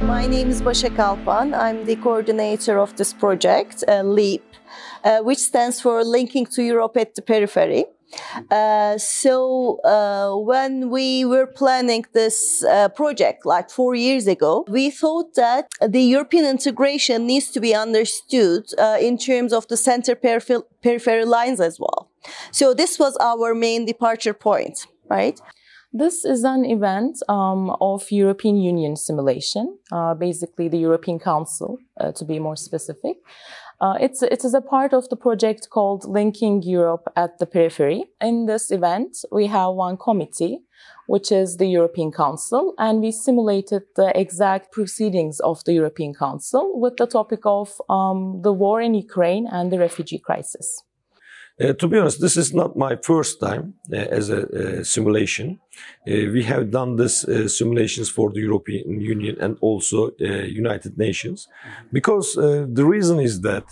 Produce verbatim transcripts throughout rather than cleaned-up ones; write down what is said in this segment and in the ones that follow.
My name is Başak Alpan. I'm the coordinator of this project, uh, LEAP, uh, which stands for Linking to Europe at the Periphery. Uh, so uh, when we were planning this uh, project like four years ago, we thought that the European integration needs to be understood uh, in terms of the center-periphery lines as well. So this was our main departure point, right? This is an event um, of European Union simulation, uh, basically the European Council, uh, to be more specific. Uh, it's, it is a part of the project called Linking Europe at the Periphery. In this event, we have one committee, which is the European Council, and we simulated the exact proceedings of the European Council with the topic of um, the war in Ukraine and the refugee crisis. Uh, to be honest, this is not my first time uh, as a uh, simulation. Uh, we have done this uh, simulations for the European Union and also uh, United Nations, because uh, the reason is that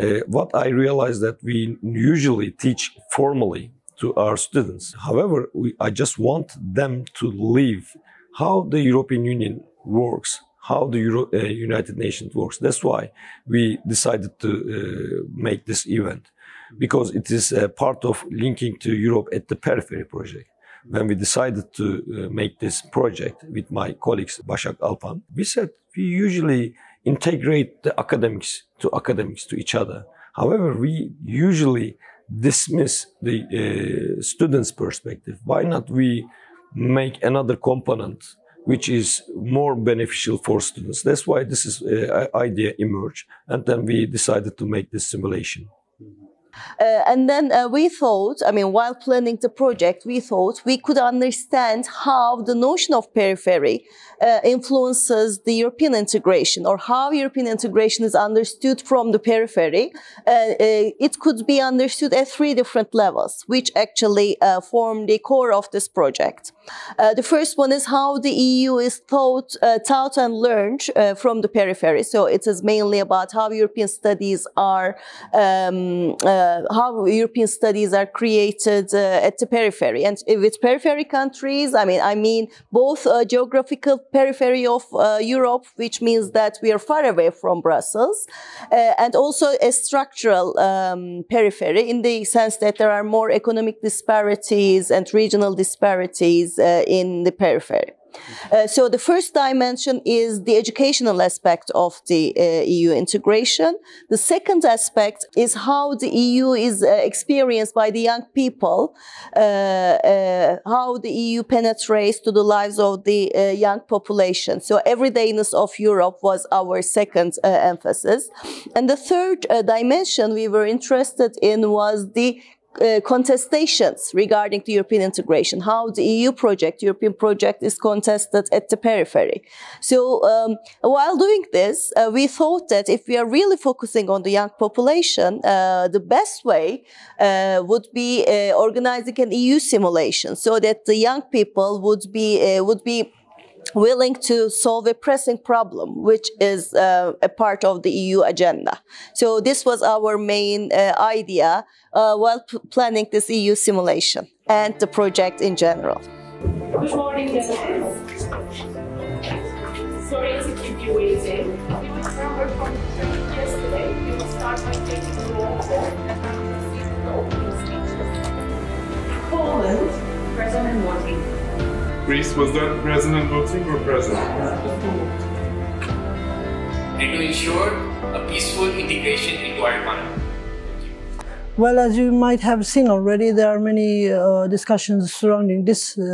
uh, what I realized that we usually teach formally to our students. However, we, I just want them to live how the European Union works, how the Euro, uh, United Nations works. That's why we decided to uh, make this event, because it is a part of Linking to Europe at the Periphery project. When we decided to make this project with my colleagues, Başak Alpan, we said we usually integrate the academics to academics to each other. However, we usually dismiss the uh, students' perspective. Why not we make another component which is more beneficial for students? That's why this is uh, idea emerged, and then we decided to make this simulation. Uh, and then uh, we thought, I mean, while planning the project, we thought we could understand how the notion of periphery uh, influences the European integration, or how European integration is understood from the periphery. Uh, uh, it could be understood at three different levels, which actually uh, form the core of this project. Uh, the first one is how the E U is taught, uh, taught and learned uh, from the periphery. So it is mainly about how European studies are um, uh, Uh, how European studies are created uh, at the periphery. And with periphery countries, I mean, I mean both uh, geographical periphery of uh, Europe, which means that we are far away from Brussels, uh, and also a structural um, periphery, in the sense that there are more economic disparities and regional disparities uh, in the periphery. Uh, so the first dimension is the educational aspect of the uh, E U integration. The second aspect is how the E U is uh, experienced by the young people, uh, uh, how the E U penetrates to the lives of the uh, young population. So everydayness of Europe was our second uh, emphasis. And the third uh, dimension we were interested in was the Uh, contestations regarding the European integration, how the E U project, European project, is contested at the periphery. So um, while doing this, uh, we thought that if we are really focusing on the young population, uh, the best way uh, would be uh, organizing an E U simulation, so that the young people would be uh, would be willing to solve a pressing problem, which is uh, a part of the E U agenda. So this was our main uh, idea uh, while planning this E U simulation and the project in general. Good morning, guys. Sorry to keep you waiting. You would remember from yesterday, we will start by taking the roll call and then we'll see the opening speeches. Poland, present and voting. Greece, was that present and voting or present? And to ensure a peaceful integration into our economy. Well, as you might have seen already, there are many uh, discussions surrounding this uh,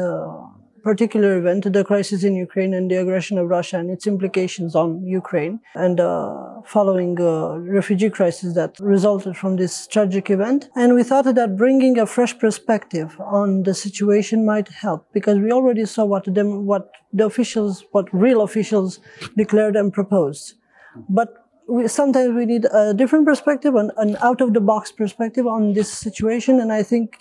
particular event, the crisis in Ukraine and the aggression of Russia and its implications on Ukraine, and uh, following a refugee crisis that resulted from this tragic event. And we thought that bringing a fresh perspective on the situation might help, because we already saw what, them, what the officials, what real officials declared and proposed. But we, sometimes we need a different perspective, an, an out-of-the-box perspective on this situation, and I think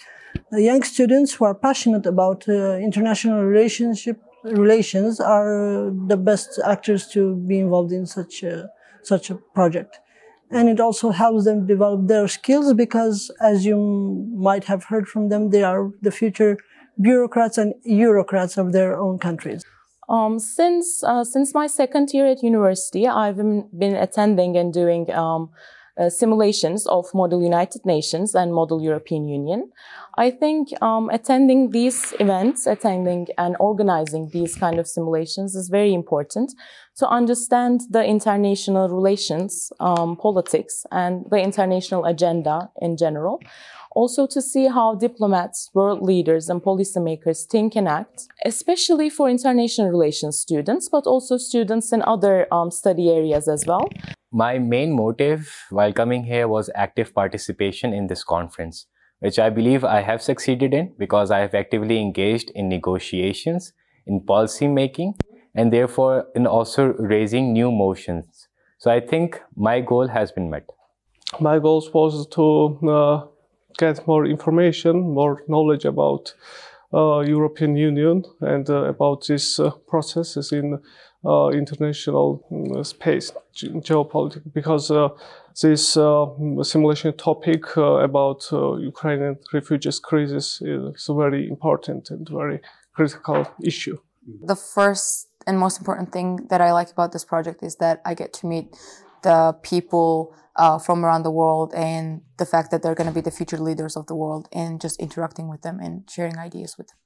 the young students who are passionate about uh, international relationship relations are the best actors to be involved in such a, such a project. And it also helps them develop their skills because, as you might have heard from them, they are the future bureaucrats and eurocrats of their own countries. Um, since, uh, since my second year at university, I've been attending and doing um, Uh, simulations of Model United Nations and Model European Union. I think um, attending these events, attending and organizing these kind of simulations is very important to understand the international relations, um, politics, and the international agenda in general. Also to see how diplomats, world leaders, and policymakers think and act, especially for international relations students, but also students in other um, study areas as well. My main motive while coming here was active participation in this conference, which I believe I have succeeded in because I have actively engaged in negotiations, in policy making, and therefore in also raising new motions. So I think my goal has been met. My goal was to uh, get more information, more knowledge about uh, European Union and uh, about these uh, processes in Uh, international space, ge geopolitics, because uh, this uh, simulation topic uh, about uh, Ukrainian refugees crisis is a very important and very critical issue. The first and most important thing that I like about this project is that I get to meet the people uh, from around the world, and the fact that they're going to be the future leaders of the world, and just interacting with them and sharing ideas with them.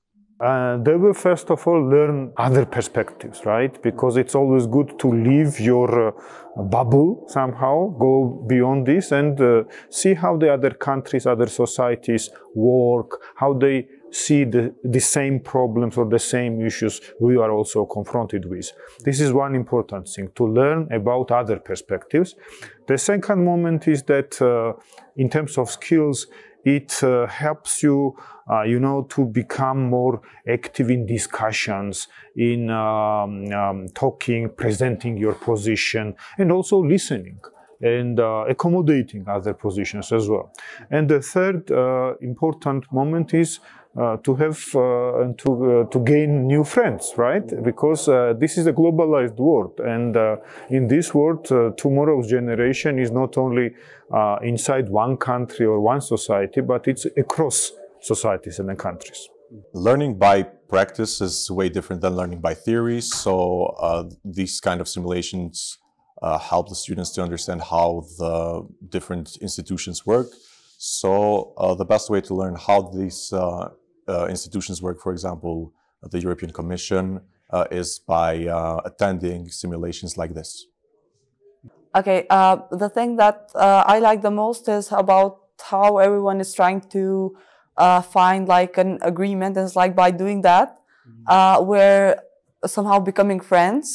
Uh, they will first of all learn other perspectives, right? Because it's always good to leave your uh, bubble somehow, go beyond this and uh, see how the other countries, other societies work, how they see the, the same problems or the same issues we are also confronted with. This is one important thing, to learn about other perspectives. The second moment is that uh, in terms of skills, it uh, helps you, uh, you know, to become more active in discussions, in um, um, talking, presenting your position, and also listening and uh, accommodating other positions as well. And the third uh, important moment is uh, to have uh, and to, uh, to gain new friends, right? Because uh, this is a globalized world, and uh, in this world, uh, tomorrow's generation is not only uh, inside one country or one society, but it's across societies and countries. Learning by practice is way different than learning by theory, so uh, these kind of simulations Uh, help the students to understand how the different institutions work. So uh, the best way to learn how these uh, uh, institutions work, for example, the European Commission, uh, is by uh, attending simulations like this. Okay, uh, the thing that uh, I like the most is about how everyone is trying to uh, find like an agreement, and it's like by doing that, uh, where somehow becoming friends,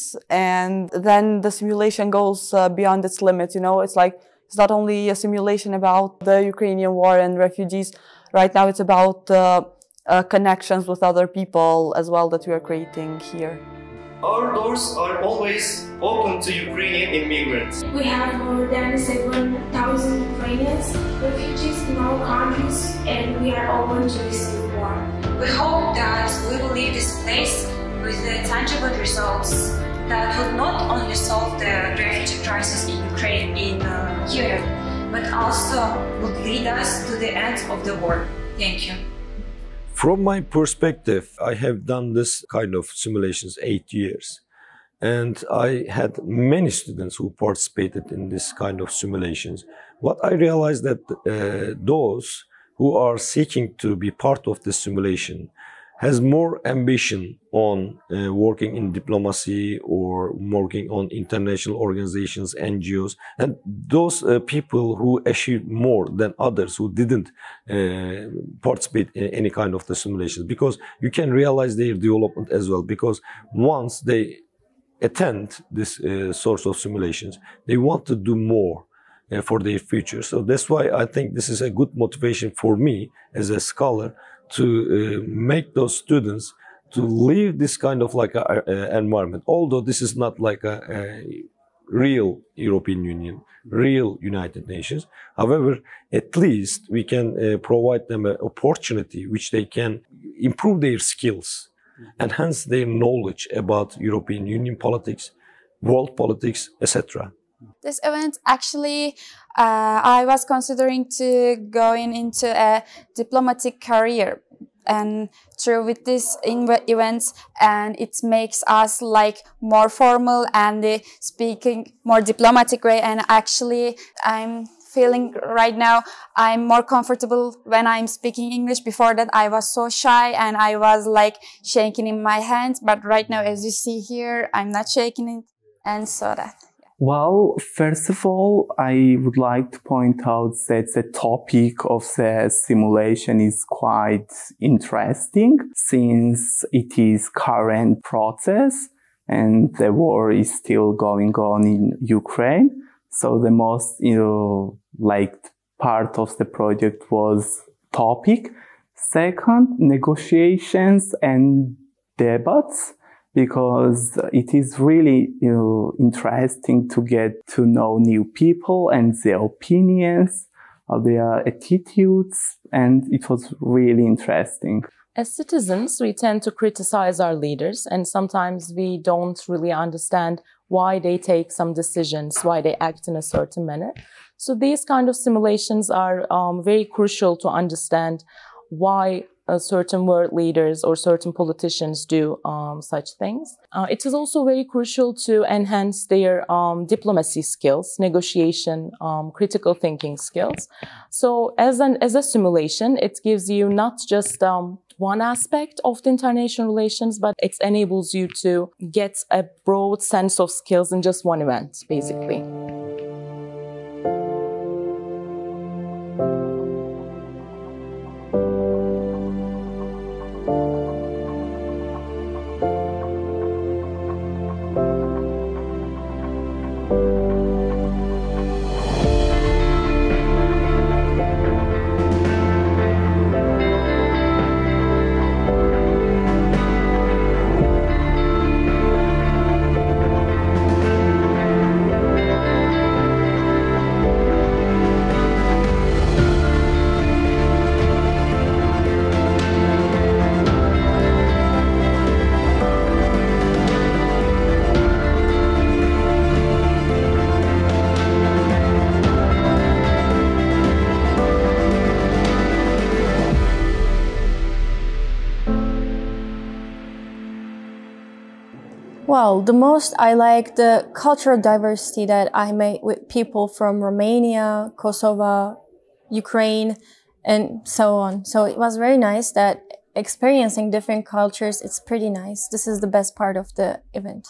and then the simulation goes uh, beyond its limits. You know, it's like it's not only a simulation about the Ukrainian war and refugees. Right now it's about uh, uh, connections with other people as well that we are creating here. Our doors are always open to Ukrainian immigrants. We have more than seven thousand Ukrainians, refugees in all countries, and we are open to receive more. We hope that we will leave this place with the tangible results that would not only solve the refugee crisis in Ukraine in uh, Europe, but also would lead us to the end of the war. Thank you. From my perspective, I have done this kind of simulations eight years, and I had many students who participated in this kind of simulations. What I realized that uh, those who are seeking to be part of the simulation has more ambition on uh, working in diplomacy or working on international organizations, N G Os. And those uh, people who achieved more than others who didn't uh, participate in any kind of the simulations, because you can realize their development as well. Because once they attend this uh, source of simulations, they want to do more uh, for their future. So that's why I think this is a good motivation for me as a scholar to uh, make those students to leave this kind of like a, a environment, although this is not like a, a real European Union, real United Nations. However, at least we can uh, provide them an opportunity which they can improve their skills, enhance their knowledge about European Union politics, world politics, et cetera. This event, actually, uh, I was considering to going into a diplomatic career, and through with this event, and it makes us like more formal and uh, speaking more diplomatic way. And actually, I'm feeling right now I'm more comfortable when I'm speaking English. Before that, I was so shy and I was like shaking in my hands. But right now, as you see here, I'm not shaking it, and so that. Well, first of all, I would like to point out that the topic of the simulation is quite interesting, since it is current process and the war is still going on in Ukraine. So the most, you know, liked part of the project was topic. Second, negotiations and debates, because it is really, you know, interesting to get to know new people and their opinions, their attitudes, and it was really interesting. As citizens, we tend to criticize our leaders, and sometimes we don't really understand why they take some decisions, why they act in a certain manner. So these kind of simulations are um, very crucial to understand why Uh, certain world leaders or certain politicians do um, such things. Uh, it is also very crucial to enhance their um, diplomacy skills, negotiation, um, critical thinking skills. So as, an, as a simulation, it gives you not just um, one aspect of the international relations, but it enables you to get a broad sense of skills in just one event, basically. Well, the most I like the cultural diversity that I met with people from Romania, Kosovo, Ukraine, and so on. So it was very nice that experiencing different cultures, it's pretty nice. This is the best part of the event.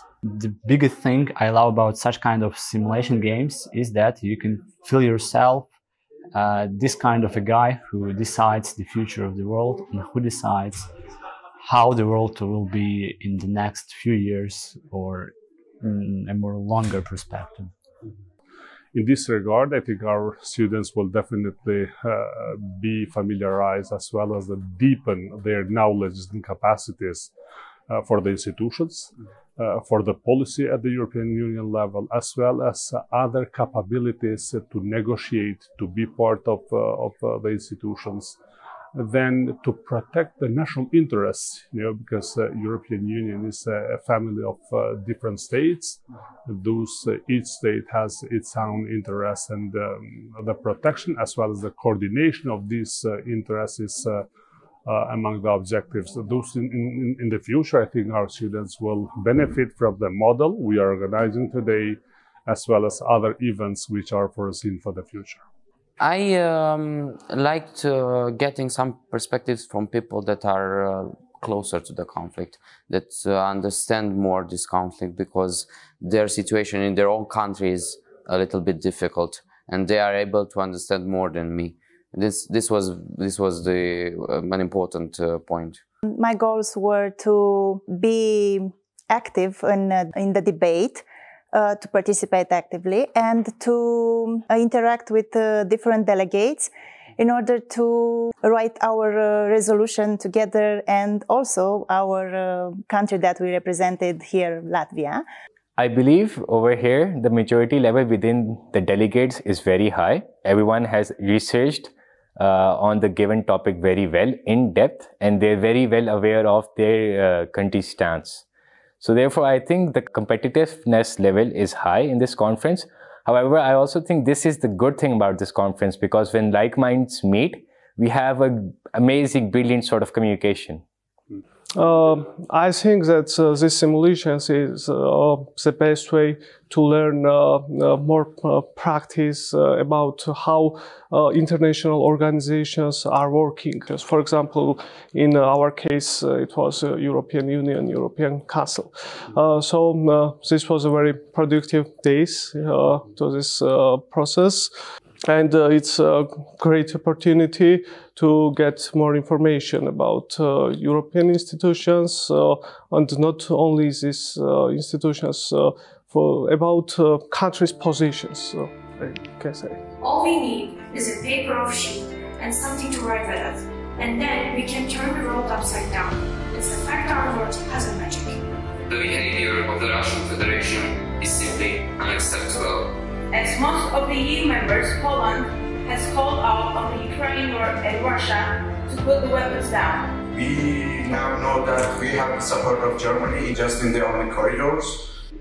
The biggest thing I love about such kind of simulation games is that you can feel yourself uh, this kind of a guy who decides the future of the world and who decides how the world will be in the next few years, or in a more longer perspective. In this regard, I think our students will definitely uh, be familiarized, as well as deepen their knowledge and capacities uh, for the institutions, uh, for the policy at the European Union level, as well as other capabilities to negotiate, to be part of, uh, of uh, the institutions. Than to protect the national interests, you know, because the uh, European Union is a family of uh, different states. Those, uh, each state has its own interests, and um, the protection as well as the coordination of these uh, interests is uh, uh, among the objectives. Those in, in, in the future, I think our students will benefit from the model we are organizing today, as well as other events which are foreseen for the future. I um, liked uh, getting some perspectives from people that are uh, closer to the conflict, that uh, understand more this conflict, because their situation in their own country is a little bit difficult, and they are able to understand more than me. This this was this was the uh, an important uh, point. My goals were to be active in uh, in the debate, uh, to participate actively, and to uh, interact with uh, different delegates in order to write our uh, resolution together, and also our uh, country that we represented here, Latvia. I believe over here, the maturity level within the delegates is very high. Everyone has researched uh, on the given topic very well, in depth, and they're very well aware of their uh, country's stance. So therefore, I think the competitiveness level is high in this conference. However, I also think this is the good thing about this conference, because when like minds meet, we have an amazing, brilliant sort of communication. Uh, I think that uh, this simulation is uh, the best way to learn uh, uh, more uh, practice uh, about how uh, international organizations are working. For example, in our case, uh, it was uh, European Union, European Council. Uh, so uh, this was a very productive days uh, to this uh, process. And uh, it's a great opportunity to get more information about uh, European institutions uh, and not only these uh, institutions, uh, for about uh, countries' positions, uh, I can say. All we need is a paper of sheet and something to write with it, and then we can turn the world upside down. It's the fact our world has a magic. The behavior of the Russian Federation is simply unacceptable. As most of the E U members, Poland has called out on the Ukraine war and Russia to put the weapons down. We now know that we have the support of Germany just in their own corridors.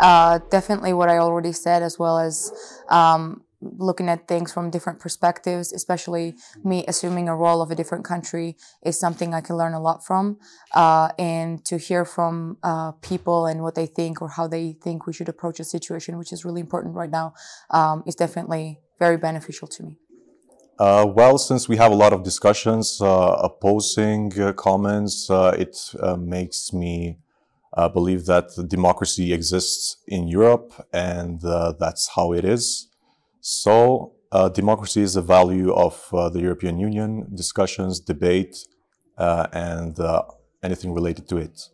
Uh, definitely what I already said, as well as um, looking at things from different perspectives, especially me assuming a role of a different country, is something I can learn a lot from. Uh, and to hear from uh, people and what they think, or how they think we should approach a situation, which is really important right now, um, is definitely very beneficial to me. Uh, well, since we have a lot of discussions, uh, opposing uh, comments, uh, it uh, makes me uh, believe that democracy exists in Europe, and uh, that's how it is. So, uh, democracy is a value of uh, the European Union, discussions, debate, uh, and uh, anything related to it.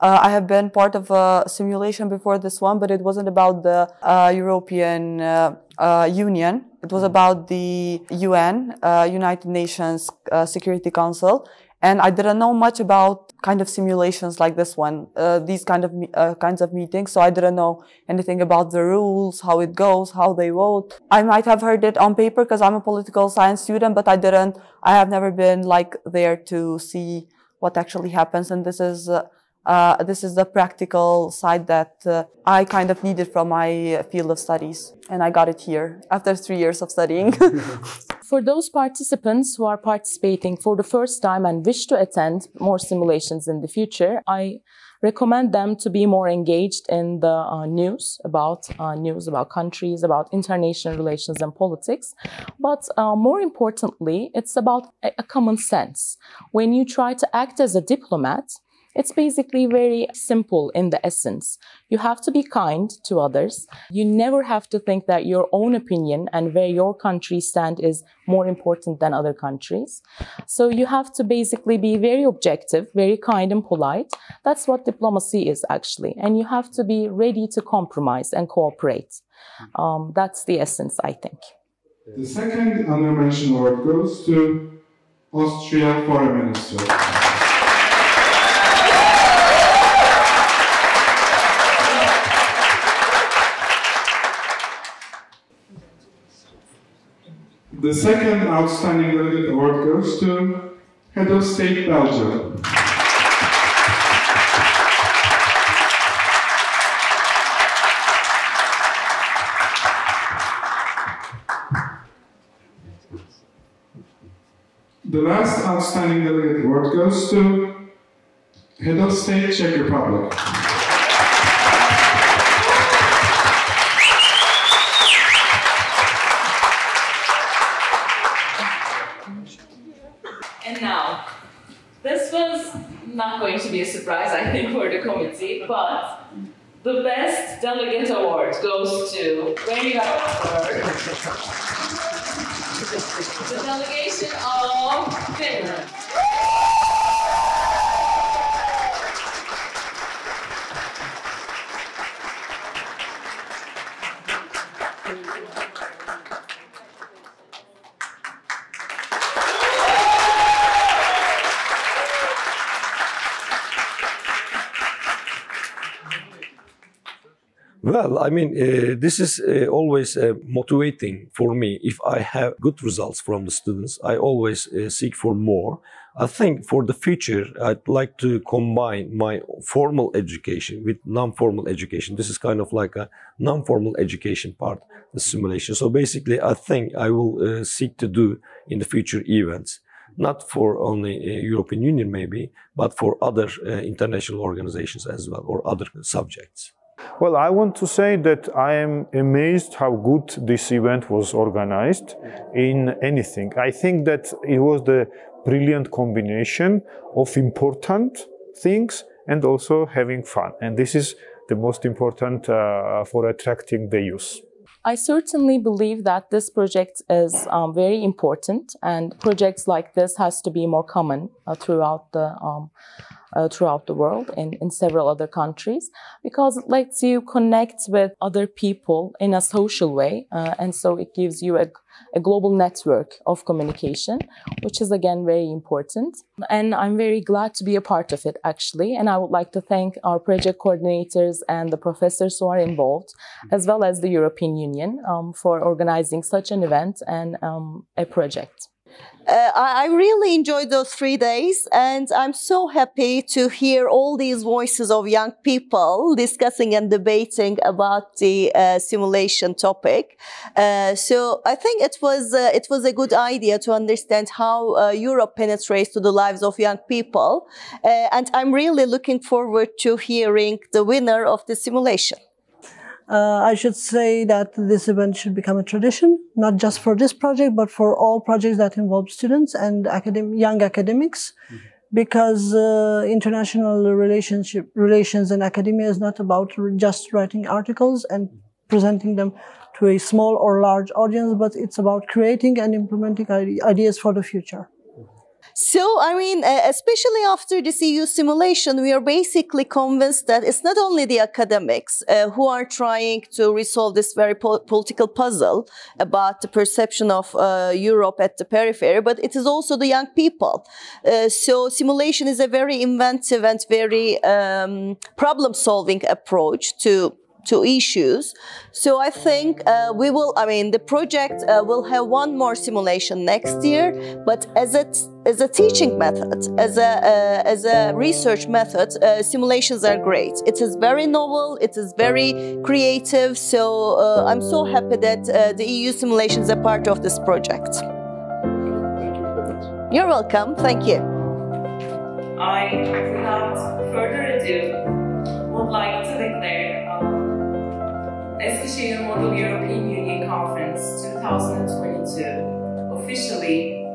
Uh, I have been part of a simulation before this one, but it wasn't about the uh, European uh, uh, Union. It was about the U N, uh, United Nations uh, Security Council. And I didn't know much about kind of simulations like this one, uh, these kind of uh, kinds of meetings. So I didn't know anything about the rules, how it goes, how they vote. I might have heard it on paper because I'm a political science student, but I didn't. I have never been like there to see what actually happens. And this is uh, uh, this is the practical side that uh, I kind of needed from my field of studies, and I got it here after three years of studying. For those participants who are participating for the first time and wish to attend more simulations in the future, I recommend them to be more engaged in the uh, news about uh, news about countries, about international relations and politics. But uh, more importantly, it's about a, a common sense. When you try to act as a diplomat, it's basically very simple in the essence. You have to be kind to others. You never have to think that your own opinion and where your country stands is more important than other countries. So you have to basically be very objective, very kind and polite. That's what diplomacy is actually. And you have to be ready to compromise and cooperate. Um, that's the essence, I think. The second honorable award goes to Austria Foreign Minister. The second outstanding delegate award goes to Head of State Belgium. The last outstanding delegate award goes to Head of State Czech Republic. not going to be a surprise, I think, for the committee, but the best delegate award goes to the delegation of Finland. Well, I mean, uh, this is uh, always uh, motivating for me. If I have good results from the students, I always uh, seek for more. I think for the future, I'd like to combine my formal education with non-formal education. This is kind of like a non-formal education part, the simulation. So basically, I think I will uh, seek to do in the future events, not for only uh, European Union maybe, but for other uh, international organizations as well, or other subjects. Well, I want to say that I am amazed how good this event was organized in anything. I think that it was the brilliant combination of important things and also having fun. And this is the most important uh, for attracting the youth. I certainly believe that this project is um, very important, and projects like this has to be more common uh, throughout the um, uh, throughout the world and in several other countries, because it lets you connect with other people in a social way, uh, and so it gives you a, a global network of communication, which is again very important. And I'm very glad to be a part of it actually, and I would like to thank our project coordinators and the professors who are involved, as well as the European Union. Um, for organizing such an event and um, a project. Uh, I really enjoyed those three days, and I'm so happy to hear all these voices of young people discussing and debating about the uh, simulation topic. Uh, so I think it was uh, it was a good idea to understand how uh, Europe penetrates to the lives of young people, uh, and I'm really looking forward to hearing the winner of the simulation. Uh, I should say that this event should become a tradition, not just for this project, but for all projects that involve students and academ young academics, mm-hmm. because uh, international relationship, relations in academia is not about just writing articles and presenting them to a small or large audience, but it's about creating and implementing ideas for the future. So, I mean, uh, especially after this E U simulation, we are basically convinced that it's not only the academics uh, who are trying to resolve this very po political puzzle about the perception of uh, Europe at the periphery, but it is also the young people. Uh, so, simulation is a very inventive and very um, problem-solving approach to to issues. So I think uh, we will, I mean, the project uh, will have one more simulation next year, but as a, as a teaching method, as a, uh, as a research method, uh, simulations are great. It is very novel, it is very creative, so uh, I'm so happy that uh, the E U simulation is a part of this project. Thank you very much. You're welcome, thank you. I, without further ado, would like to declare um, Eskişehir Model European Union Conference twenty twenty-two officially